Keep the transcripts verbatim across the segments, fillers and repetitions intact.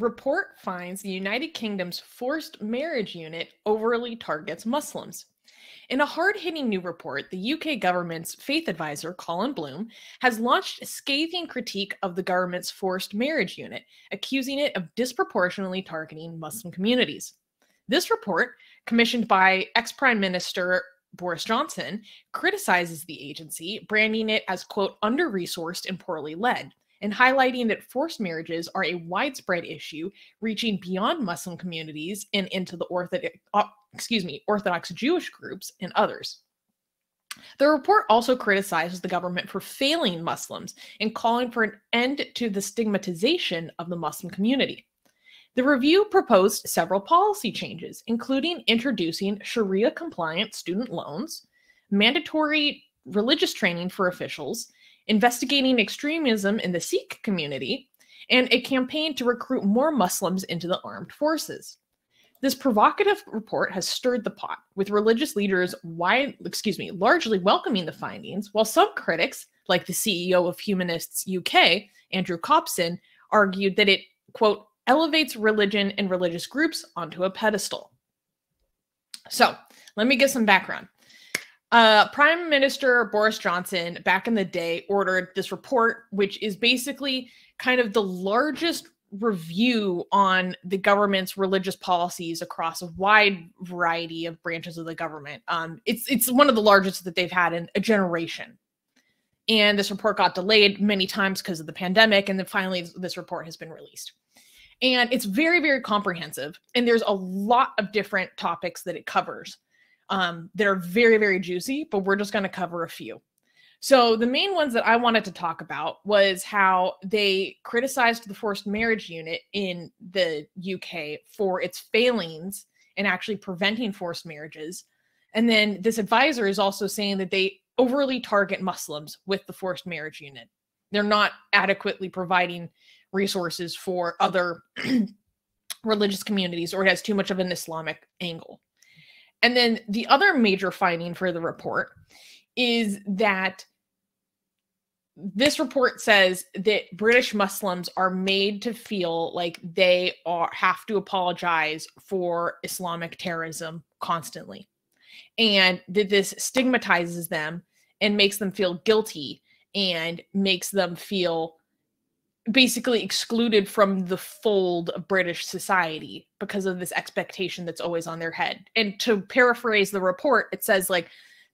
Report finds the United Kingdom's Forced Marriage Unit overly targets Muslims. In a hard-hitting new report, the U K government's faith advisor, Colin Bloom, has launched a scathing critique of the government's Forced Marriage Unit, accusing it of disproportionately targeting Muslim communities. This report, commissioned by ex-Prime Minister Boris Johnson, criticizes the agency, branding it as, quote, under-resourced and poorly led, and highlighting that forced marriages are a widespread issue reaching beyond Muslim communities and into the Orthodox, excuse me, Orthodox Jewish groups and others. The report also criticizes the government for failing Muslims and calling for an end to the stigmatization of the Muslim community. The review proposed several policy changes, including introducing Sharia-compliant student loans, mandatory religious training for officials, investigating extremism in the Sikh community, and a campaign to recruit more Muslims into the armed forces. This provocative report has stirred the pot, with religious leaders wide, excuse me, largely welcoming the findings, while some critics, like the C E O of Humanists U K, Andrew Copson, argued that it, quote, elevates religion and religious groups onto a pedestal. So let me give some background. Uh, Prime Minister Boris Johnson, back in the day, ordered this report, which is basically kind of the largest review on the government's religious policies across a wide variety of branches of the government. Um, it's, it's one of the largest that they've had in a generation. And this report got delayed many times because of the pandemic, and then finally this report has been released. And it's very, very comprehensive, and there's a lot of different topics that it covers. Um, they're very, very juicy, but we're just going to cover a few. So the main ones that I wanted to talk about was how they criticized the Forced Marriage Unit in the U K for its failings and actually preventing forced marriages. And then this advisor is also saying that they overly target Muslims with the Forced Marriage Unit. They're not adequately providing resources for other religious communities, or it has too much of an Islamic angle. And then the other major finding for the report is that this report says that British Muslims are made to feel like they are, have to apologize for Islamic terrorism constantly, and that this stigmatizes them and makes them feel guilty and makes them feel basically excluded from the fold of British society because of this expectation that's always on their head. And to paraphrase the report, it says, like,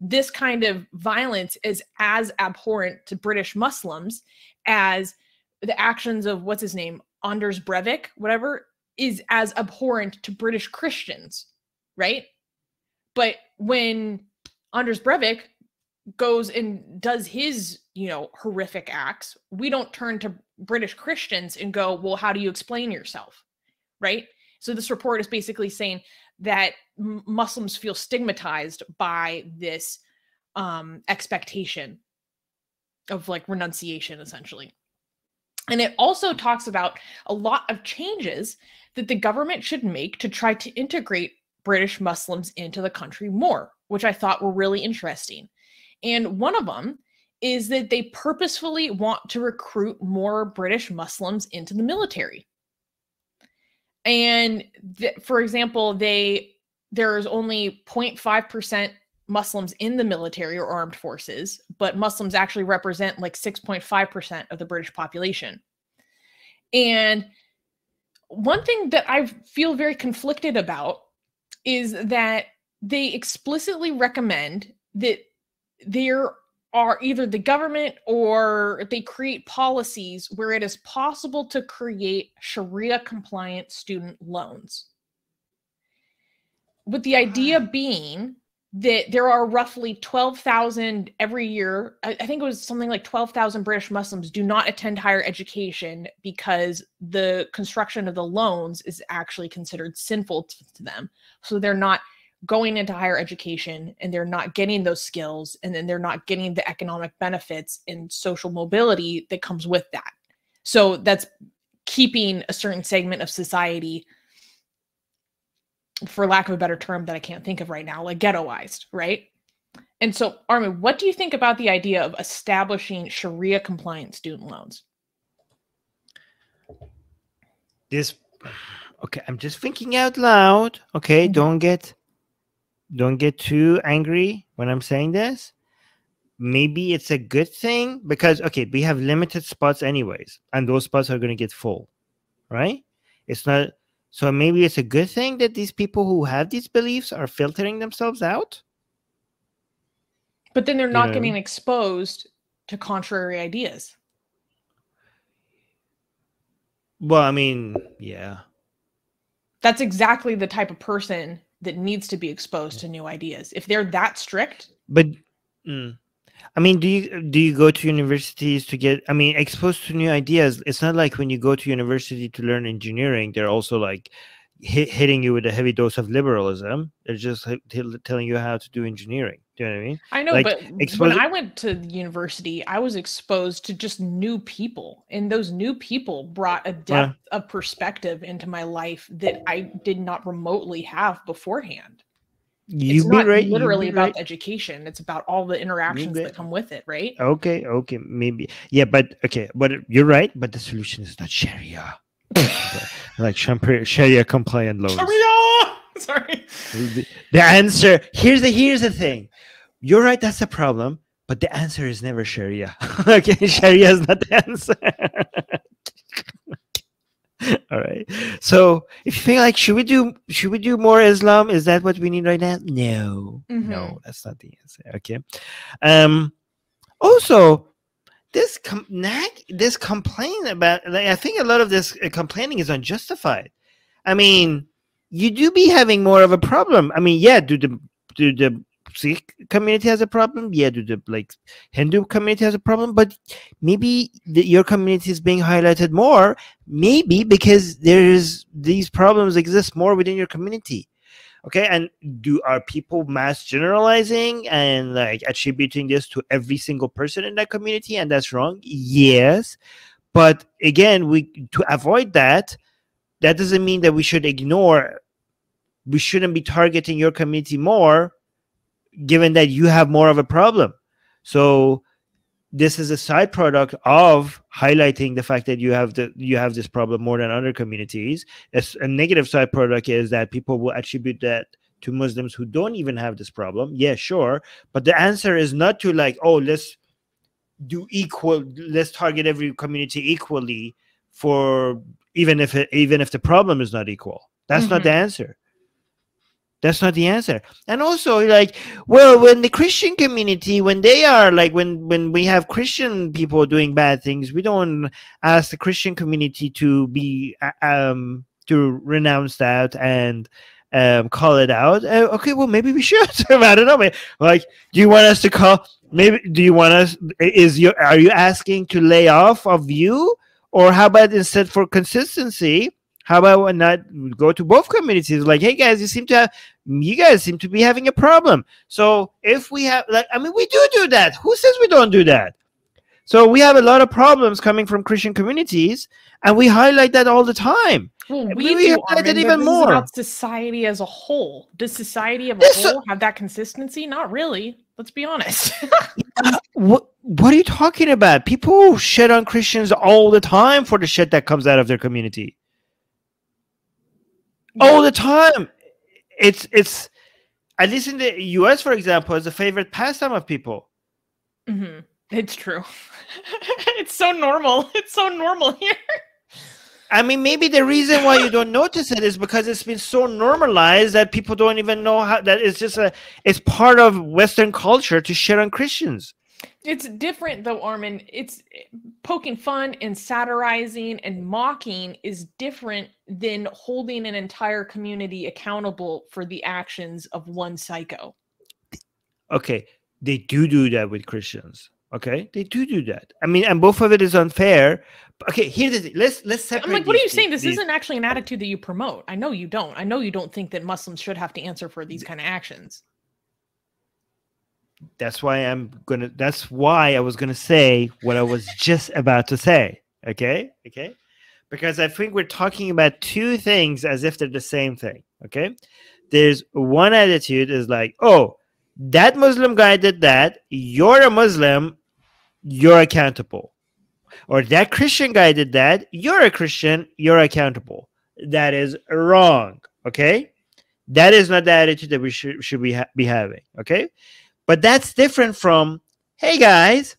this kind of violence is as abhorrent to British Muslims as the actions of, what's his name, Anders Breivik, whatever, is as abhorrent to British Christians, right? But when Anders Breivik goes and does his, you know, horrific acts, we don't turn to British Christians and go, well, how do you explain yourself, right? So this report is basically saying that Muslims feel stigmatized by this um, expectation of, like, renunciation, essentially. And it also talks about a lot of changes that the government should make to try to integrate British Muslims into the country more, which I thought were really interesting. And one of them is that they purposefully want to recruit more British Muslims into the military. And for example, they there is only zero point five percent Muslims in the military or armed forces, but Muslims actually represent like six point five percent of the British population. And one thing that I feel very conflicted about is that they explicitly recommend that there are either the government or they create policies where it is possible to create Sharia compliant student loans, with the idea being that there are roughly twelve thousand every year. I think it was something like twelve thousand British Muslims do not attend higher education because the construction of the loans is actually considered sinful to them. So they're not going into higher education, and they're not getting those skills, and then they're not getting the economic benefits and social mobility that comes with that. So that's keeping a certain segment of society, for lack of a better term that I can't think of right now, like ghettoized, right? And so, Armin, what do you think about the idea of establishing Sharia compliant student loans? This Okay, I'm just thinking out loud. Okay, don't get don't get too angry when I'm saying this. Maybe it's a good thing because, okay, we have limited spots anyways, and those spots are going to get full, right? It's not, so maybe it's a good thing that these people who have these beliefs are filtering themselves out. But then they're not you know, getting exposed to contrary ideas. Well, I mean, yeah. That's exactly the type of person that needs to be exposed to new ideas. If they're that strict. But mm, I mean, do you do you go to universities to get, I mean, exposed to new ideas? It's not like when you go to university to learn engineering, they're also like hit, hitting you with a heavy dose of liberalism. They're just telling you how to do engineering. Do you know what I mean? I know, like, but when I went to university, I was exposed to just new people. And those new people brought a depth uh, of perspective into my life that I did not remotely have beforehand. It's not right, literally about right. education. It's about all the interactions that come with it, right? Okay, okay, maybe. Yeah, but okay, but you're right, but the solution is not Sharia. Like Sharia compliant laws. Sharia! Sorry. The, the answer, here's the here's the thing. You're right, that's a problem, but the answer is never Sharia. Okay, Sharia is not the answer. All right. So if you think like, should we do should we do more Islam? Is that what we need right now? No. Mm-hmm. No, that's not the answer. Okay. Um also this com nag this complaint about, like, I think a lot of this complaining is unjustified. I mean, you do be having more of a problem. I mean, yeah, do the do the Sikh community has a problem? Yeah, do the like Hindu community has a problem? But maybe the, your community is being highlighted more, maybe because there's these problems exist more within your community. Okay, and do are people mass generalizing and like attributing this to every single person in that community? And that's wrong. Yes, but again, we to avoid that. That doesn't mean that we should ignore, we shouldn't be targeting your community more, given that you have more of a problem. So this is a side product of highlighting the fact that you have the you have this problem more than other communities. As a negative side product is that people will attribute that to Muslims who don't even have this problem. Yeah, sure. But the answer is not to like, oh, let's do equal, let's target every community equally for even if it, even if the problem is not equal. That's mm-hmm. not the answer. That's not the answer. And also, like, well, when the Christian community, when they are like, when when we have Christian people doing bad things, we don't ask the Christian community to be um to renounce that and um call it out. Uh, okay, well, maybe we should. I don't know. Like, do you want us to call? Maybe do you want us? Is your are you asking to lay off of you? Or how about instead for consistency, how about we not go to both communities? Like, hey guys, you seem to have, you guys seem to be having a problem. So if we have, like, I mean, we do do that. Who says we don't do that? So we have a lot of problems coming from Christian communities, and we highlight that all the time. Well, we, we do highlight it even more. About society as a whole. Does society as a this whole so have that consistency? Not really. Let's be honest. What what are you talking about? People shit on Christians all the time for the shit that comes out of their community. Yeah. All the time. It's it's at least in the U S, for example, is a favorite pastime of people. Mm-hmm. It's true. It's so normal. It's so normal here. I mean, maybe the reason why you don't notice it is because it's been so normalized that people don't even know how that it's just a it's part of Western culture to shit on Christians. It's different though, Armin. It's poking fun and satirizing and mocking is different than holding an entire community accountable for the actions of one psycho. Okay, they do do that with Christians. Okay, they do do that. I mean, and both of it is unfair. Okay, here's the thing. Let's let's separate. I'm like, what these, are you saying? This these... isn't actually an attitude that you promote. I know you don't. I know you don't think that Muslims should have to answer for these kind of actions. That's why I'm gonna. That's why I was gonna say what I was just about to say. Okay, okay, because I think we're talking about two things as if they're the same thing. Okay, there's one attitude is like, oh, that Muslim guy did that. You're a Muslim. You're accountable. Or that Christian guy did that. You're a Christian. You're accountable. that is wrong, okay? That is not the attitude that we should, should we ha be having, okay? But that's different from, hey guys,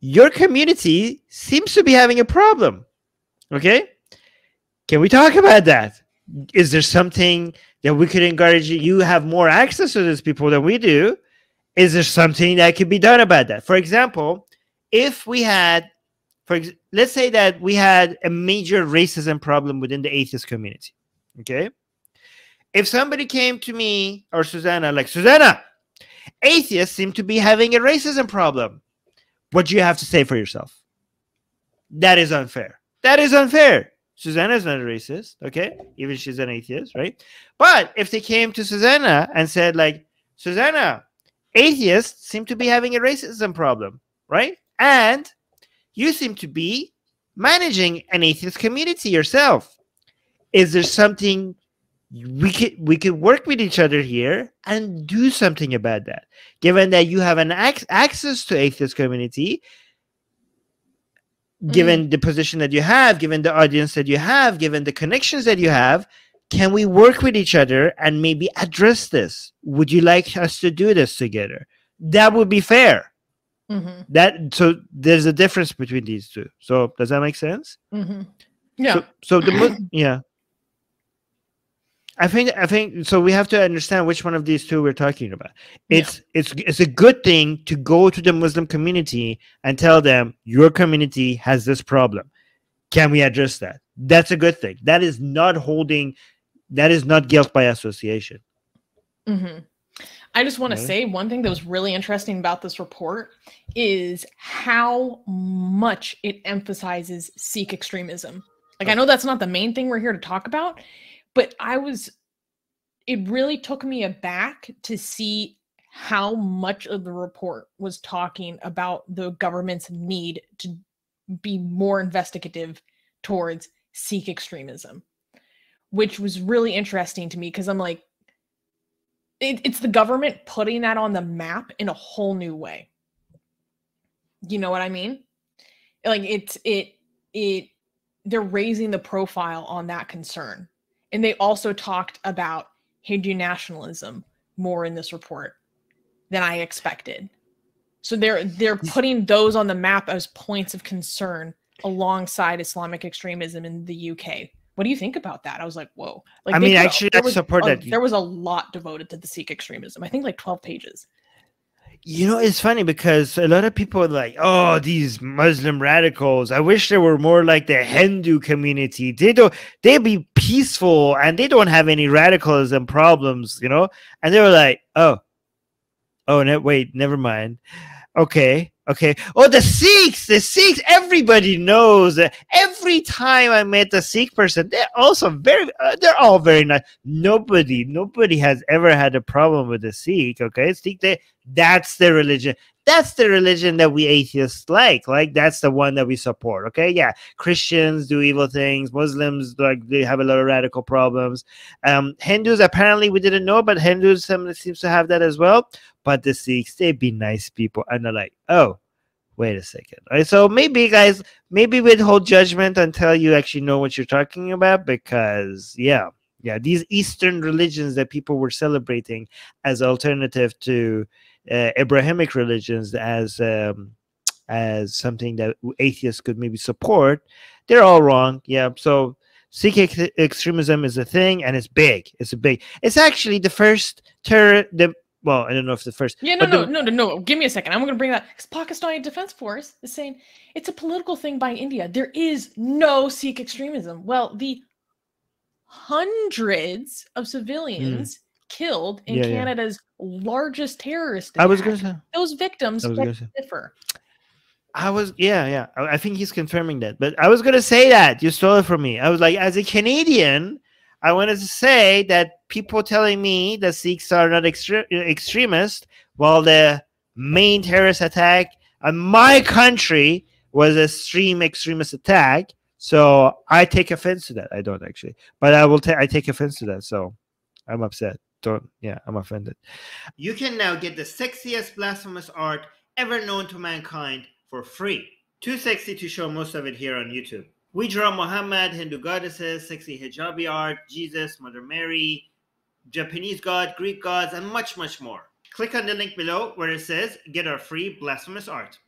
your community seems to be having a problem, okay? Can we talk about that? Is there something that we could encourage you? You have more access to these people than we do. Is there something that could be done about that? For example, if we had, for ex let's say that we had a major racism problem within the atheist community, okay? If somebody came to me or Susanna, like, Susanna, atheists seem to be having a racism problem. What do you have to say for yourself? That is unfair. That is unfair. Susanna is not a racist, okay? Even she's an atheist, right? But if they came to Susanna and said, like, Susanna, atheists seem to be having a racism problem, right? And you seem to be managing an atheist community yourself. Is there something we could we could work with each other here and do something about that? Given that you have an ac access to atheist community, given mm-hmm. the position that you have, given the audience that you have, given the connections that you have, can we work with each other and maybe address this? Would you like us to do this together? That would be fair. Mm-hmm. That so there's a difference between these two. So does that make sense? Mm-hmm. Yeah. So, so the yeah. I think I think so. We have to understand which one of these two we're talking about. It's yeah. it's it's a good thing to go to the Muslim community and tell them your community has this problem. Can we address that? That's a good thing. That is not holding. That is not guilt by association. Mm-hmm. I just want to say one thing that was really interesting about this report is how much it emphasizes Sikh extremism. Like, I know that's not the main thing we're here to talk about, but I was, it really took me aback to see how much of the report was talking about the government's need to be more investigative towards Sikh extremism, which was really interesting to me because I'm like, It, it's the government putting that on the map in a whole new way. You know what I mean? Like it's, it, it, they're raising the profile on that concern. And they also talked about Hindu nationalism more in this report than I expected. So they're, they're putting those on the map as points of concern alongside Islamic extremism in the U K. What do you think about that? I was like, whoa. Like, I mean, know, actually, I support a, that. There was a lot devoted to the Sikh extremism. I think like twelve pages. You know, it's funny because a lot of people are like, oh, these Muslim radicals. I wish they were more like the Hindu community. They don't, they'd be peaceful and they don't have any radicalism problems, you know? And they were like, oh, oh, no, wait, never mind. Okay. Okay. Oh, the Sikhs, the Sikhs, everybody knows that every time I met a Sikh person, they're also very, uh, they're all very nice. Nobody, nobody has ever had a problem with the Sikh. Okay. Sikh, they, that's their religion. That's the religion that we atheists like. Like that's the one that we support. Okay. Yeah. Christians do evil things. Muslims, like they have a lot of radical problems. Um, Hindus, apparently we didn't know, but Hindus seems to have that as well. But the Sikhs, they be nice people. And they're like, oh, wait a second. All right, so maybe, guys, maybe withhold judgment until you actually know what you're talking about. Because, yeah, yeah, these Eastern religions that people were celebrating as alternative to uh, Abrahamic religions as, um, as something that atheists could maybe support, they're all wrong. Yeah, so Sikh ex extremism is a thing, and it's big. It's a big. It's actually the first terror... The, Well, I don't know if the first. Yeah, no, no, no, no, no. Give me a second. I'm going to bring that because Pakistani Defense Force is saying it's a political thing by India. There is no Sikh extremism. Well, the hundreds of civilians mm. killed in yeah, Canada's yeah. largest terrorist attack. I was going to say those victims differ. I was, yeah, yeah. I, I think he's confirming that. But I was going to say that you stole it from me. I was like, as a Canadian, I wanted to say that people telling me that Sikhs are not extre extremists, while the main terrorist attack on my country was a extreme extremist attack. So I take offense to that. I don't actually, but I will. I take offense to that. So I'm upset. Don't. Yeah, I'm offended. You can now get the sexiest blasphemous art ever known to mankind for free. Too sexy to show most of it here on YouTube. We draw Muhammad, Hindu goddesses, sexy hijabi art, Jesus, Mother Mary, Japanese God, Greek gods, and much, much more. Click on the link below where it says, get our free blasphemous art.